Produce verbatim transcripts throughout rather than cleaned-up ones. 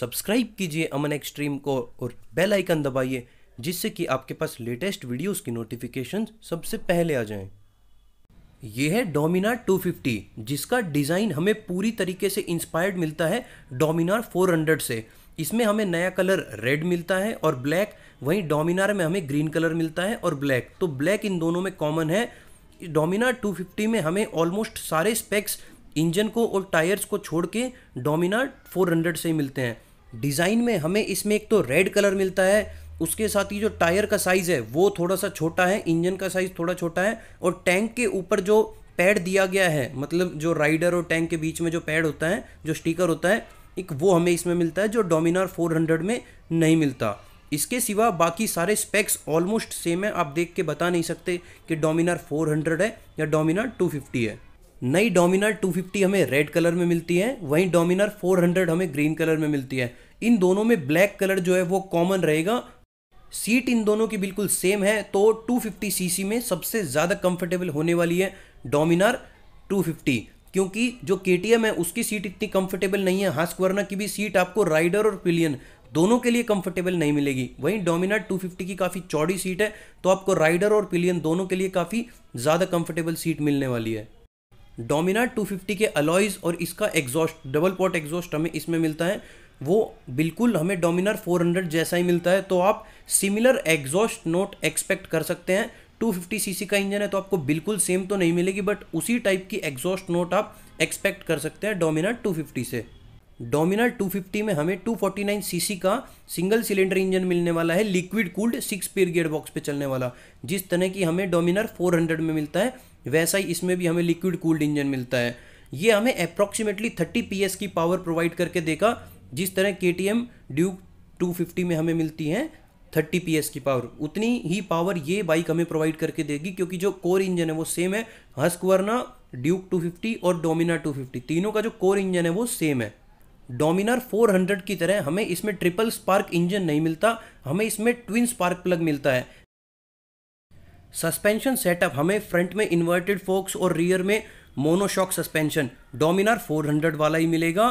Subscribe कीजिए अमन extreme को और बेल आइकन दबाइए, जिससे कि आपके पास लेटेस्ट वीडियोस की नोटिफिकेशन सबसे पहले आ जाएं। यह है डोमिनार टू फिफ्टी, जिसका डिज़ाइन हमें पूरी तरीके से इंस्पायर्ड मिलता है डोमिनार फोर हंड्रेड से। इसमें हमें नया कलर रेड मिलता है और ब्लैक, वहीं डोमिनार में हमें ग्रीन कलर मिलता है और ब्लैक, तो ब्लैक इन दोनों में कॉमन है। डोमिनार टू फिफ्टी में हमें ऑलमोस्ट सारे स्पेक्स इंजन को और टायर्स को छोड़ के डोमिनार फोर हंड्रेड से ही मिलते हैं। डिज़ाइन में हमें इसमें एक तो रेड कलर मिलता है, उसके साथ ही जो टायर का साइज़ है वो थोड़ा सा छोटा है, इंजन का साइज़ थोड़ा छोटा है, और टैंक के ऊपर जो पैड दिया गया है, मतलब जो राइडर और टैंक के बीच में जो पैड होता है, जो स्टिकर होता है, एक वो हमें इसमें मिलता है जो डोमिनार फोर हंड्रेड में नहीं मिलता। इसके सिवा बाकी सारे स्पेक्स ऑलमोस्ट सेम है, आप देख के बता नहीं सकते कि डोमिनार फोर हंड्रेड है या डोमिनार टू फिफ्टी है। नई डोमिनार टू फिफ्टी हमें रेड कलर में मिलती है, वहीं डोमिनार फोर हंड्रेड हमें ग्रीन कलर में मिलती है। इन दोनों में ब्लैक कलर जो है वो कॉमन रहेगा। सीट इन दोनों की बिल्कुल सेम है, तो टू फिफ्टी सीसी में सबसे ज़्यादा कंफर्टेबल होने वाली है डोमिनार टू फिफ्टी, क्योंकि जो के टी एम है उसकी सीट इतनी कंफर्टेबल नहीं है। हस्कवर्ना की भी सीट आपको राइडर और पिलियन दोनों के लिए कंफर्टेबल नहीं मिलेगी, वहीं डोमिनार टू फिफ्टी की काफ़ी चौड़ी सीट है, तो आपको राइडर और पिलियन दोनों के लिए काफ़ी ज़्यादा कंफर्टेबल सीट मिलने वाली है। डोमिनार टू फिफ्टी के अलॉयज़ और इसका एग्जॉस्ट, डबल पॉट एग्जॉस्ट हमें इसमें मिलता है, वो बिल्कुल हमें डोमिनार फोर हंड्रेड जैसा ही मिलता है, तो आप सिमिलर एग्जॉस्ट नोट एक्सपेक्ट कर सकते हैं। टू फिफ्टी सीसी का इंजन है तो आपको बिल्कुल सेम तो नहीं मिलेगी, बट उसी टाइप की एग्जॉस्ट नोट आप एक्सपेक्ट कर सकते हैं डोमिनार टू फिफ्टी से। डोमिनार टू फिफ्टी में हमें टू फोर्टी नाइन सीसी का सिंगल सिलेंडर इंजन मिलने वाला है, liquid cooled six speed gear box पे चलने वाला। जिस तरह की हमें डोमिनार फोर हंड्रेड में मिलता है, वैसा ही इसमें भी हमें लिक्विड कूल्ड इंजन मिलता है। ये हमें अप्रॉक्सीमेटली थर्टी पी एस की पावर प्रोवाइड करके देगा, जिस तरह K T M Duke two fifty में हमें मिलती है थर्टी पी एस की पावर, उतनी ही पावर ये बाइक हमें प्रोवाइड करके देगी, क्योंकि जो कोर इंजन है वो सेम है। हस्कवर्ना ड्यूक टू फिफ्टी और डोमिनार टू फिफ्टी तीनों का जो कोर इंजन है वो सेम है। डोमिनार फोर हंड्रेड की तरह हमें इसमें ट्रिपल स्पार्क इंजन नहीं मिलता, हमें इसमें ट्विन स्पार्क प्लग मिलता है। सस्पेंशन सेटअप हमें फ्रंट में इन्वर्टेड फोक्स और रियर में monoshock suspension Dominar four hundred वाला ही मिलेगा,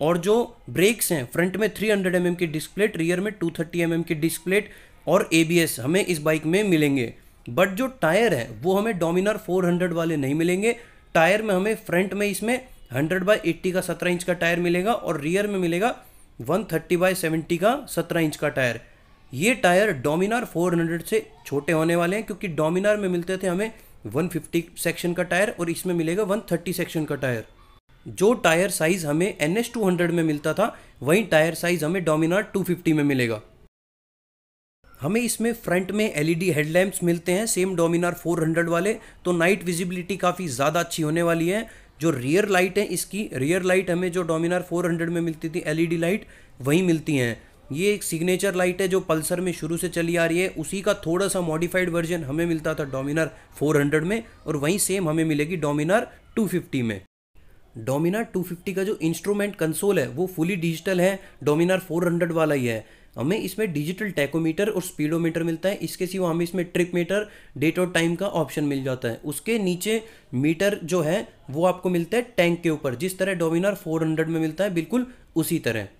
और जो ब्रेक्स हैं फ्रंट में थ्री हंड्रेड एम एम की डिस्क प्लेट, रियर में टू थर्टी एम एम की डिस्क प्लेट और ए बी एस हमें इस बाइक में मिलेंगे। बट जो टायर है वो हमें डोमिनार फोर हंड्रेड वाले नहीं मिलेंगे। टायर में हमें फ्रंट में इसमें हंड्रेड बाई एट्टी का सेवनटीन इंच का टायर मिलेगा और रियर में मिलेगा वन थर्टी बाई सेवनटी का सेवनटीन इंच का टायर। ये टायर डोमिनार फोर हंड्रेड से छोटे होने वाले हैं, क्योंकि डोमिनार में मिलते थे हमें वन फिफ्टी सेक्शन का टायर और इसमें मिलेगा वन थर्टी सेक्शन का टायर। जो टायर साइज़ हमें एन एस टू हंड्रेड में मिलता था, वही टायर साइज़ हमें डोमिनार टू फिफ्टी में मिलेगा। हमें इसमें फ्रंट में एल ई डी हेडलैम्प्स मिलते हैं, सेम डोमिनार फोर हंड्रेड वाले, तो नाइट विजिबिलिटी काफ़ी ज़्यादा अच्छी होने वाली है। जो रियर लाइट है, इसकी रियर लाइट हमें जो डोमिनार फोर हंड्रेड में मिलती थी एल ई डी लाइट, वहीं मिलती हैं। ये एक सिग्नेचर लाइट है जो पल्सर में शुरू से चली आ रही है, उसी का थोड़ा सा मॉडिफाइड वर्जन हमें मिलता था डोमिनार फोर हंड्रेड में, और वहीं सेम हमें मिलेगी डोमिनार टू फिफ्टी में। डोमिनार टू फिफ्टी का जो इंस्ट्रूमेंट कंसोल है वो फुली डिजिटल है, डोमिनार फोर हंड्रेड वाला ही है। हमें इसमें डिजिटल टैकोमीटर और स्पीडोमीटर मिलता है। इसके सिवा हमें इसमें ट्रिप मीटर, डेट और टाइम का ऑप्शन मिल जाता है। उसके नीचे मीटर जो है वो आपको मिलता है टैंक के ऊपर, जिस तरह डोमिनार फोर हंड्रेड में मिलता है बिल्कुल उसी तरह।